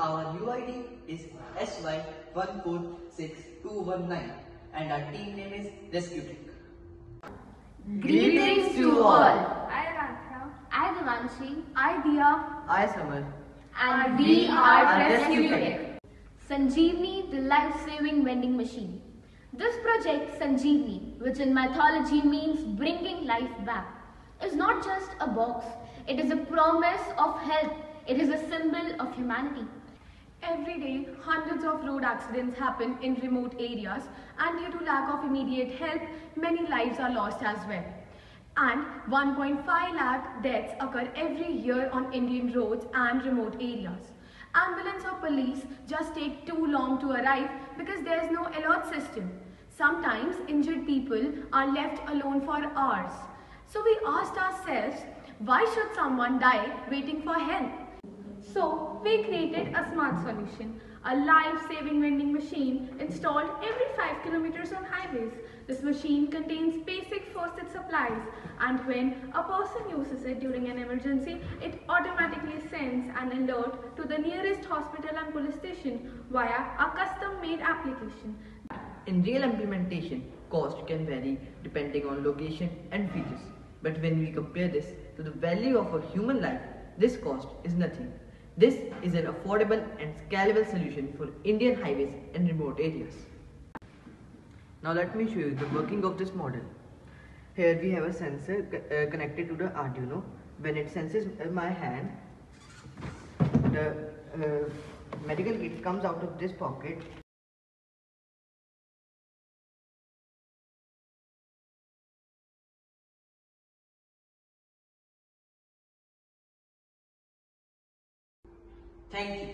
Our UID is SY1462219 and our team name is ResQtech. Greetings to all. I Radha. I Devanshi. I Diya. I Samar. And we are ResQtech. Sanjeevni, the life-saving vending machine. This project Sanjeevni, which in mythology means bringing life back, is not just a box. It is a promise of health. It is a symbol of humanity. Every day, hundreds of road accidents happen in remote areas, and due to lack of immediate help, many lives are lost as well. And 1.5 lakh deaths occur every year on Indian roads and remote areas. Ambulance or police just take too long to arrive because there is no alert system. Sometimes injured people are left alone for hours. So we asked ourselves, why should someone die waiting for help? So we created a smart solution, a life-saving vending machine installed every 5 kilometers on highways. This machine contains basic first aid supplies, and when a person uses it during an emergency, it automatically sends an alert to the nearest hospital and police station via a custom-made application. In real implementation, cost can vary depending on location and features. But when we compare this to the value of a human life, this cost is nothing. This is an affordable and scalable solution for Indian highways and remote areas. Now let me show you the working of this model. Here we have a sensor connected to the Arduino. When it senses my hand, the medical kit comes out of this pocket. Thank you.